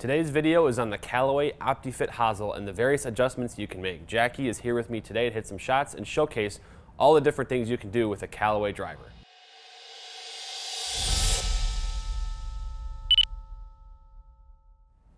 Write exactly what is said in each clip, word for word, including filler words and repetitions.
Today's video is on the Callaway OptiFit hosel and the various adjustments you can make. Jackie is here with me today to hit some shots and showcase all the different things you can do with a Callaway driver.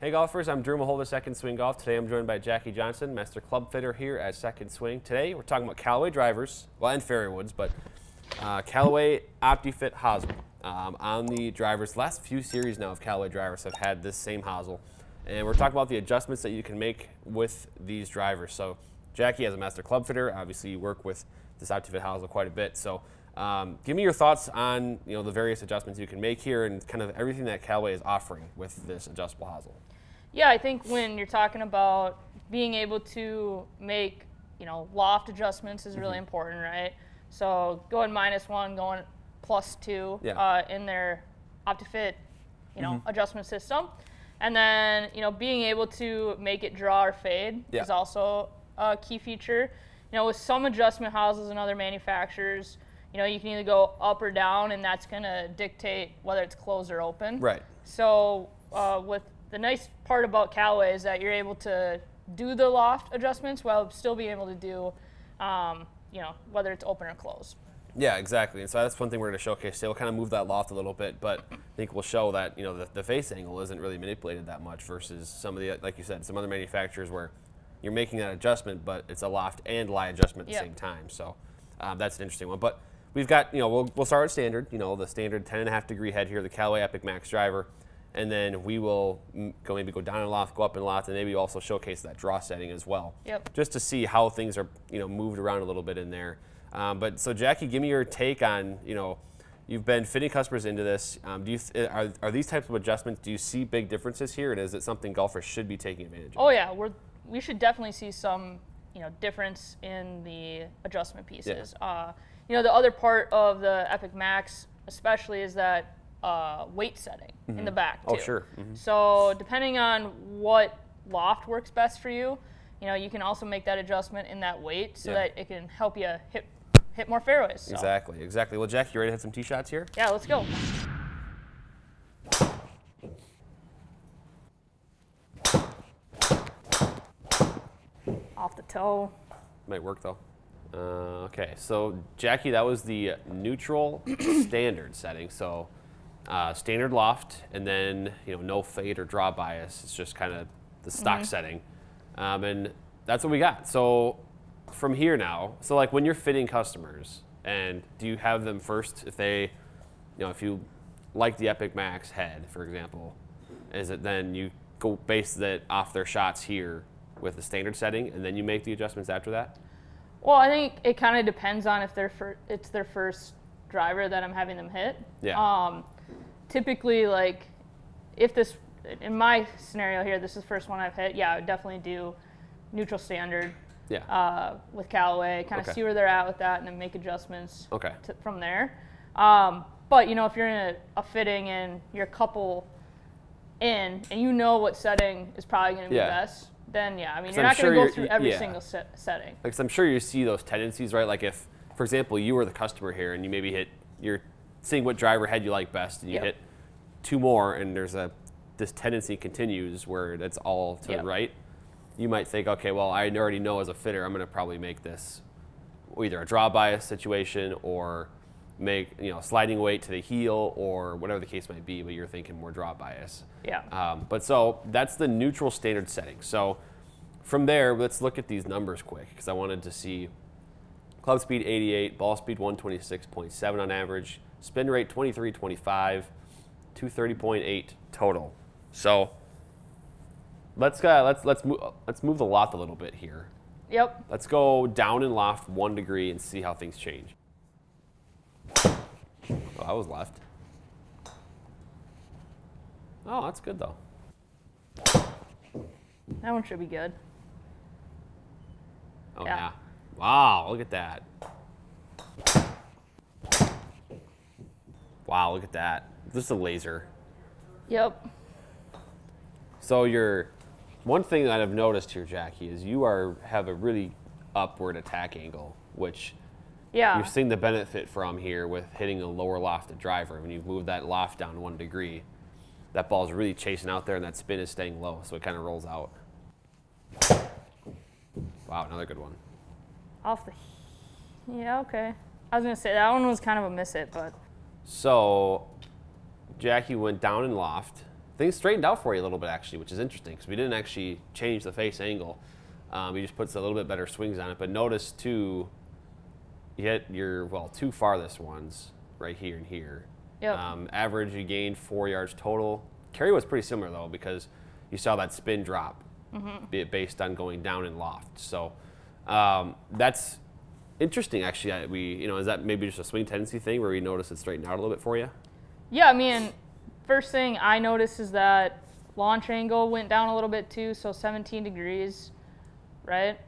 Hey golfers, I'm Drew Mahowald of Second Swing Golf. Today I'm joined by Jackie Johnson, Master Club Fitter here at Second Swing. Today we're talking about Callaway drivers, well, and fairywoods, but uh, Callaway OptiFit hosel. Um, on the drivers, last few series now of Callaway drivers have had this same hosel, and we're talking about the adjustments that you can make with these drivers. So Jackie, as a master club fitter, obviously you work with this OptiFit hosel quite a bit. So um, give me your thoughts on you know the various adjustments you can make here and kind of everything that Callaway is offering with this adjustable hosel. Yeah, I think when you're talking about being able to make you know loft adjustments is really mm-hmm. important, right? So going minus one, going plus two yeah. uh, in their OptiFit, you know, mm-hmm. adjustment system, and then you know being able to make it draw or fade yeah. is also a key feature. You know, with some adjustment hosels and other manufacturers, you know, you can either go up or down, and that's going to dictate whether it's closed or open. Right. So, uh, with the nice part about Callaway is that you're able to do the loft adjustments while still being able to do, um, you know, whether it's open or closed. Yeah, exactly. And so that's one thing we're going to showcase today. We'll kind of move that loft a little bit, but I think we'll show that you know the, the face angle isn't really manipulated that much versus some of the, like you said, some other manufacturers where you're making that adjustment, but it's a loft and lie adjustment at yep. the same time. So um, that's an interesting one. But we've got, you know, we'll, we'll start with standard, you know, the standard ten and a half degree head here, the Callaway Epic Max driver, and then we will go maybe go down in loft, go up in loft, and maybe also showcase that draw setting as well. Yep. Just to see how things are, you know, moved around a little bit in there. Um, but so Jackie, give me your take on, you know, you've been fitting customers into this. Um, do you th are, are these types of adjustments, do you see big differences here, and is it something golfers should be taking advantage of? Oh yeah, we're, we should definitely see some, you know, difference in the adjustment pieces. Yeah. Uh, you know, the other part of the Epic Max especially is that uh, weight setting mm-hmm. in the back too. Oh sure. Mm-hmm. So depending on what loft works best for you, you know, you can also make that adjustment in that weight so yeah. that it can help you hit hit more fairways. So. Exactly, exactly. Well, Jack, you ready to hit some tee shots here? Yeah, let's go. Off the toe. Might work though. Uh, okay, so Jackie, that was the neutral standard setting. So uh, standard loft, and then you know, no fade or draw bias. It's just kind of the stock mm-hmm. setting, um, and that's what we got. So. From here now, so like when you're fitting customers, and do you have them first if they, you know, if you like the Epic Max head, for example, is it then you go base that off their shots here with the standard setting, and then you make the adjustments after that? Well, I think it kind of depends on if they're fir it's their first driver that I'm having them hit. Yeah. Um, typically, like if this in my scenario here, this is the first one I've hit. Yeah, I would definitely do neutral standard. Yeah. Uh, with Callaway, kind of okay. see where they're at with that, and then make adjustments okay. to, from there. Um, but you know, if you're in a, a fitting and you're a couple in, and you know what setting is probably going to be yeah. best, then yeah, I mean, you're I'm not sure going to go through every yeah. single se setting. Because I'm sure you see those tendencies, right? Like if, for example, you were the customer here, and you maybe hit, you're seeing what driver head you like best, and you yep. hit two more, and there's a this tendency continues where that's all to yep. the right. You might think, okay, well, I already know as a fitter, I'm going to probably make this either a draw bias situation or make you know sliding weight to the heel or whatever the case might be. But you're thinking more draw bias. Yeah. Um, but so that's the neutral standard setting. So from there, let's look at these numbers quick because I wanted to see club speed eighty-eight, ball speed one twenty-six point seven on average, spin rate twenty-three twenty-five, two thirty point eight total. So. Let's uh, let's let's move let's move the loft a little bit here. Yep. Let's go down in loft one degree and see how things change. Oh, I was left. Oh, that's good though. That one should be good. Oh yeah. yeah. Wow, look at that. Wow, look at that. This is a laser. Yep. So you're. One thing that I've noticed here, Jackie, is you are have a really upward attack angle, which yeah. you've seen the benefit from here with hitting a lower lofted driver. When you've moved that loft down one degree, that ball is really chasing out there and that spin is staying low, so it kind of rolls out. Wow, another good one. Off the, yeah, okay. I was gonna say that one was kind of a miss it, but. So Jackie went down and loft. Things straightened out for you a little bit actually, which is interesting because we didn't actually change the face angle. Um, he just puts a little bit better swings on it, but notice too, you hit your, well, two farthest ones right here and here. Yep. Um, average, you gained four yards total. Carry was pretty similar though, because you saw that spin drop mm-hmm. based on going down in loft. So um, that's interesting actually. We, you know, is that maybe just a swing tendency thing where we notice it straightened out a little bit for you? Yeah, I mean, first thing I noticed is that launch angle went down a little bit too, so seventeen degrees, right?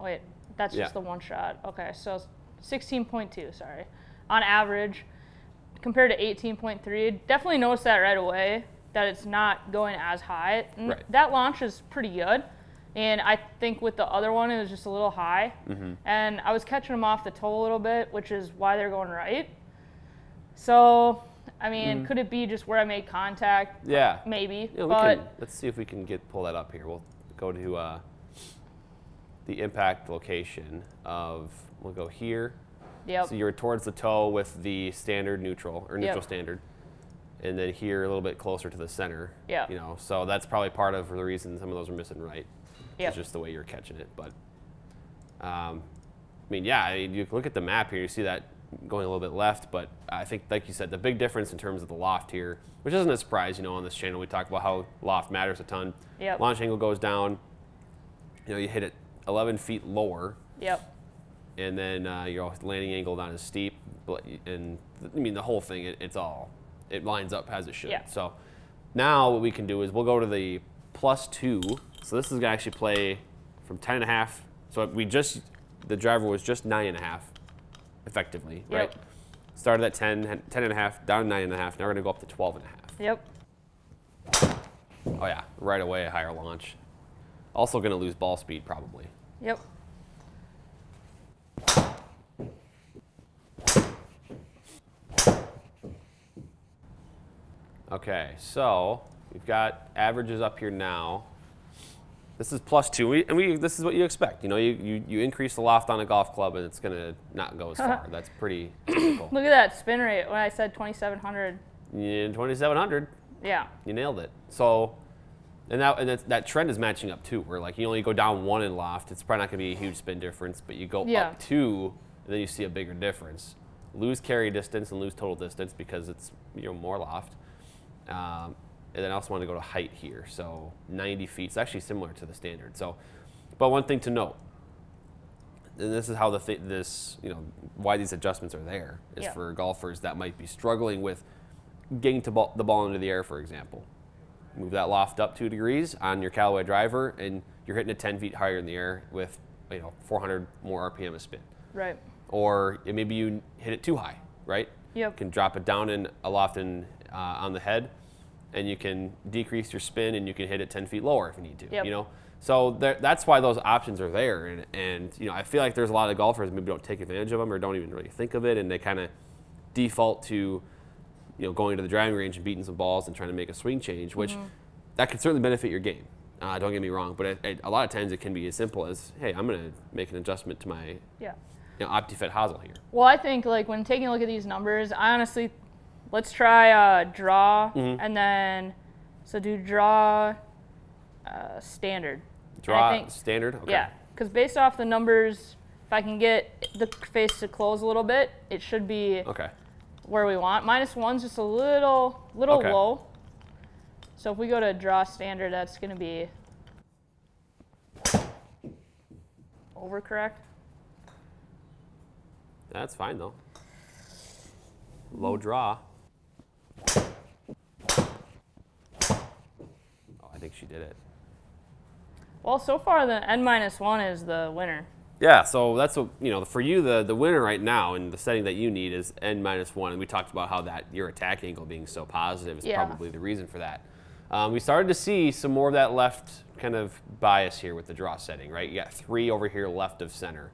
Wait, that's yeah. just the one shot. Okay, so sixteen point two, sorry, on average, compared to eighteen point three. Definitely noticed that right away, that it's not going as high. Right. That launch is pretty good, and I think with the other one, it was just a little high, mm-hmm. and I was catching them off the toe a little bit, which is why they're going right. So, I mean, mm-hmm. could it be just where I made contact? Yeah. Maybe. Yeah, we but can, let's see if we can get pull that up here. We'll go to uh, the impact location of, we'll go here. Yep. So you were towards the toe with the standard neutral, or neutral yep. standard, and then here a little bit closer to the center. Yeah. You know, so that's probably part of the reason some of those are missing right. Yeah. It's just the way you're catching it. But, um, I mean, yeah, I mean, you look at the map here, you see that going a little bit left, but I think, like you said, the big difference in terms of the loft here, which isn't a surprise, you know, on this channel, we talk about how loft matters a ton. Yep. Launch angle goes down, you know, you hit it eleven feet lower. Yep. And then uh, your landing angle not as steep, but, and I mean, the whole thing, it, it's all, it lines up as it should. Yeah. So now what we can do is we'll go to the plus two. So this is gonna actually play from ten and a half. So we just, the driver was just nine and a half, effectively, yep. right? Started at ten, ten and a half, down to nine and a half. Now we're gonna go up to twelve and a half. Yep. Oh yeah, right away, a higher launch. Also gonna lose ball speed probably. Yep. Okay, so we've got averages up here now. This is plus two, we, and we, this is what you expect. You know, you, you, you increase the loft on a golf club and it's gonna not go as far. That's pretty typical. Look at that spin rate when I said twenty-seven hundred. Yeah, twenty-seven hundred. Yeah. You nailed it. So, and, that, and that, that trend is matching up too, where like you only go down one in loft, it's probably not gonna be a huge spin difference, but you go yeah. up two, and then you see a bigger difference. Lose carry distance and lose total distance because it's, you know, more loft. Um, and then I also want to go to height here, so ninety feet. It's actually similar to the standard. So, but one thing to note, and this is how the th this you know why these adjustments are there is yeah. for golfers that might be struggling with getting to ball, the ball into the air, for example. Move that loft up two degrees on your Callaway driver, and you're hitting it ten feet higher in the air with you know four hundred more R P M of spin. Right. Or maybe you hit it too high, right? Yep. You can drop it down in a loft in uh, on the head. And you can decrease your spin and you can hit it ten feet lower if you need to, yep. you know? So there, that's why those options are there. And, and, you know, I feel like there's a lot of golfers maybe don't take advantage of them or don't even really think of it. And they kind of default to, you know, going to the driving range and beating some balls and trying to make a swing change, which mm-hmm. that could certainly benefit your game. Uh, don't get me wrong, but it, it, a lot of times it can be as simple as, hey, I'm going to make an adjustment to my yeah. you know, OptiFit hosel here. Well, I think, like, when taking a look at these numbers, I honestly let's try uh, draw, mm-hmm. and then, so do draw uh, standard. Draw think, standard? Okay. Yeah, because based off the numbers, if I can get the face to close a little bit, it should be okay. where we want. Minus one's just a little, little okay. low. So if we go to draw standard, that's going to be overcorrect. That's fine, though. Low draw. I think she did it. Well, so far the N minus one is the winner. Yeah, so that's what, you know, for you, the, the winner right now and the setting that you need is N minus one. And we talked about how that your attack angle being so positive is yeah. probably the reason for that. Um, we started to see some more of that left kind of bias here with the draw setting, right? You got three over here left of center,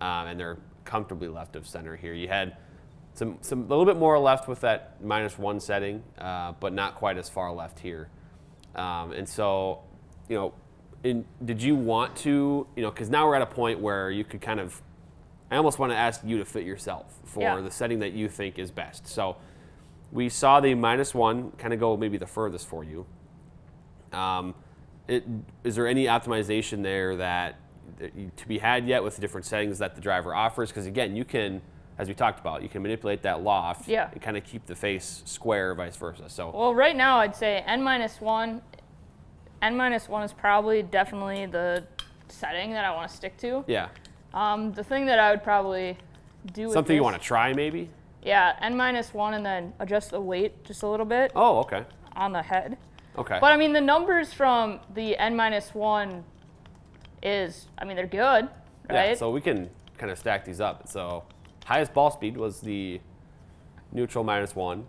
um, and they're comfortably left of center here. You had some, some a little bit more left with that minus one setting, uh, but not quite as far left here. Um, and so, you know, in, did you want to, you know, because now we're at a point where you could kind of, I almost want to ask you to fit yourself for yeah. the setting that you think is best. So we saw the minus one kind of go maybe the furthest for you. Um, it, is there any optimization there that, that you, to be had yet with the different settings that the driver offers? Because again, you can, as we talked about, you can manipulate that loft yeah. and kind of keep the face square, vice versa. So well, right now I'd say N minus one, N minus one is probably definitely the setting that I want to stick to. Yeah. Um, the thing that I would probably do with something this, you want to try maybe. Yeah, N minus one, and then adjust the weight just a little bit. Oh, okay. On the head. Okay. But I mean, the numbers from the N minus one is, I mean, they're good, right? Yeah, so we can kind of stack these up. So highest ball speed was the neutral minus one.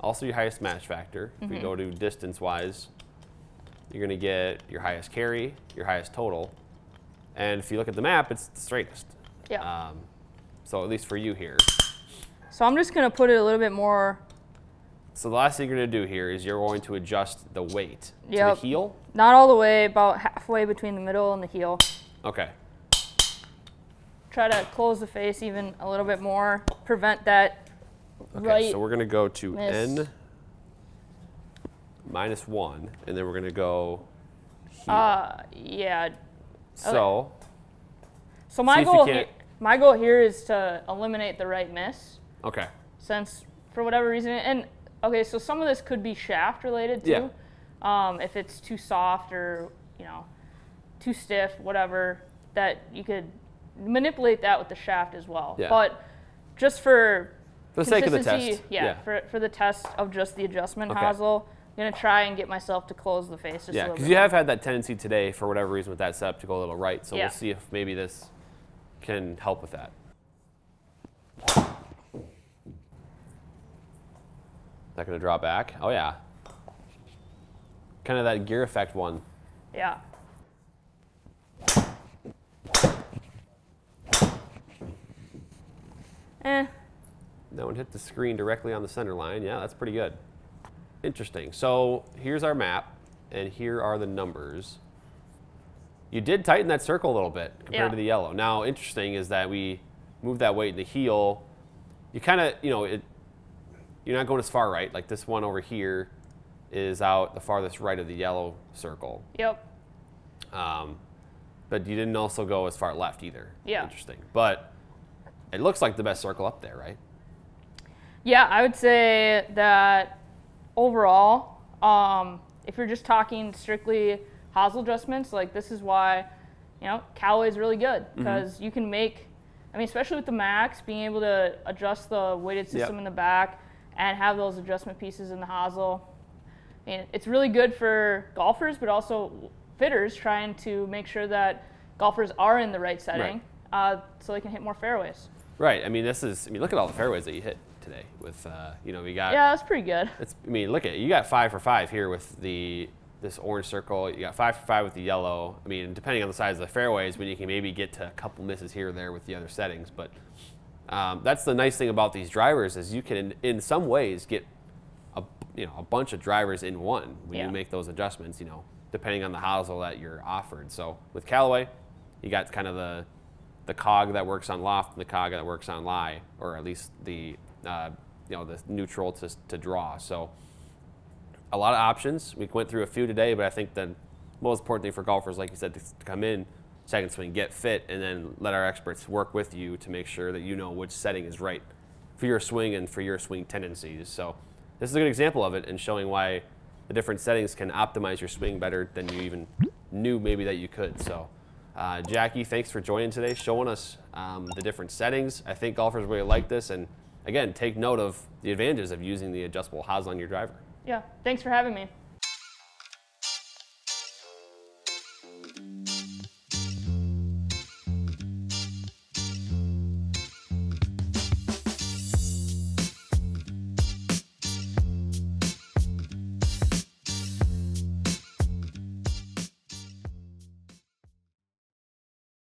Also your highest match factor. If mm-hmm. we go to distance-wise, you're going to get your highest carry, your highest total. And if you look at the map, it's the straightest. Yeah. Um, so at least for you here. So I'm just going to put it a little bit more. So the last thing you're going to do here is you're going to adjust the weight yep. to the heel. Not all the way, about halfway between the middle and the heel. Okay. Try to close the face even a little bit more. Prevent that okay, right. So we're going to go to miss. N minus one, and then we're going to go here. Uh, yeah. So. Okay. So my goal here, my goal here is to eliminate the right miss. Okay. Since for whatever reason, and okay, so some of this could be shaft related too. Yeah. Um, if it's too soft or, you know, too stiff, whatever, that you could manipulate that with the shaft as well. Yeah. But just for, for the sake of the test. Yeah, yeah. For, for the test of just the adjustment okay. hosel, I'm going to try and get myself to close the face just yeah, a little bit. Yeah, because you have had that tendency today for whatever reason with that setup to go a little right. So yeah. we'll see if maybe this can help with that. Not going to draw back. Oh, yeah. Kind of that gear effect one. Yeah. Eh. That one hit the screen directly on the center line. Yeah, that's pretty good. Interesting. So here's our map, and here are the numbers. You did tighten that circle a little bit compared yeah. to the yellow. Now, interesting is that we moved that weight in the heel. You kind of, you know, it. You're not going as far right. Like this one over here is out the farthest right of the yellow circle. Yep. Um, but you didn't also go as far left either. Yeah. Interesting. But it looks like the best circle up there, right? Yeah, I would say that overall, um, if you're just talking strictly hosel adjustments, like this is why, you know, Callaway is really good because mm-hmm. you can make, I mean, especially with the Max, being able to adjust the weighted system yep. in the back, and have those adjustment pieces in the hosel. And it's really good for golfers, but also fitters trying to make sure that golfers are in the right setting right. Uh, so they can hit more fairways. Right, I mean, this is, I mean, look at all the fairways that you hit today with, uh, you know, we got. Yeah, that's pretty good. It's, I mean, look at it, you got five for five here with the, this orange circle, you got five for five with the yellow. I mean, depending on the size of the fairways, when you can maybe get to a couple misses here or there with the other settings, but Um, that's the nice thing about these drivers is you can, in, in some ways, get a, you know, a bunch of drivers in one when yeah. you make those adjustments, you know, depending on the hosel that you're offered. So with Callaway, you got kind of the, the cog that works on loft and the cog that works on lie, or at least the, uh, you know, the neutral to, to draw. So a lot of options. We went through a few today, but I think the most important thing for golfers, like you said, to come in, second swing, get fit, and then let our experts work with you to make sure that you know which setting is right for your swing and for your swing tendencies. So this is a good example of it and showing why the different settings can optimize your swing better than you even knew maybe that you could. So uh, Jackie, thanks for joining today, showing us um, the different settings. I think golfers really like this, and again, take note of the advantages of using the adjustable hosel on your driver. Yeah, thanks for having me.